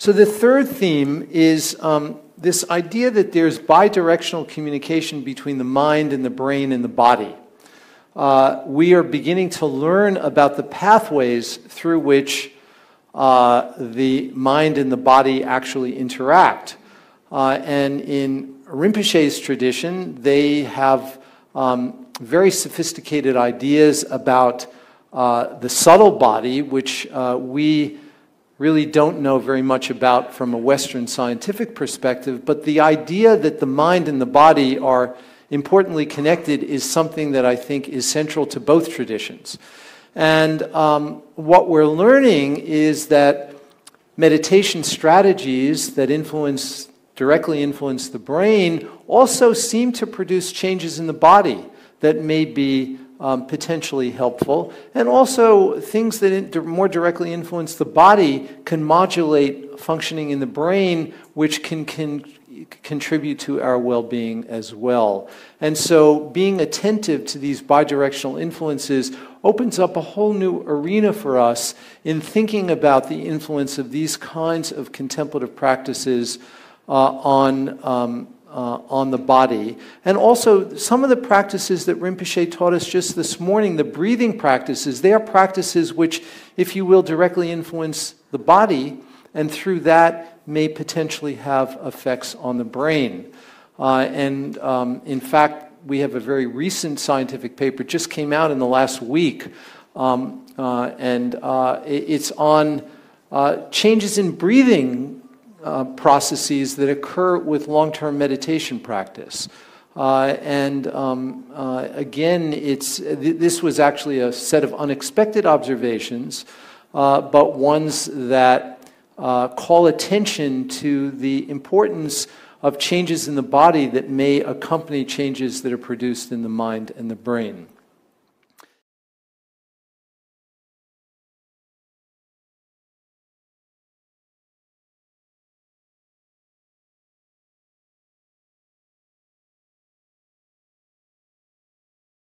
So the third theme is this idea that there's bidirectional communication between the mind and the brain and the body. We are beginning to learn about the pathways through which the mind and the body actually interact. And in Rinpoche's tradition, they have very sophisticated ideas about the subtle body, which we really don't know very much about from a Western scientific perspective, but the idea that the mind and the body are importantly connected is something that I think is central to both traditions. And what we're learning is that meditation strategies that directly influence the brain also seem to produce changes in the body that may be potentially helpful. And also things that more directly influence the body can modulate functioning in the brain, which can contribute to our well-being as well. And so being attentive to these bidirectional influences opens up a whole new arena for us in thinking about the influence of these kinds of contemplative practices on the body. And also some of the practices that Rinpoche taught us just this morning, the breathing practices, they are practices which, if you will, directly influence the body, and through that may potentially have effects on the brain. In fact, we have a very recent scientific paper, just came out in the last week, it's on changes in breathing processes that occur with long-term meditation practice. Again, this was actually a set of unexpected observations, but ones that call attention to the importance of changes in the body that may accompany changes that are produced in the mind and the brain.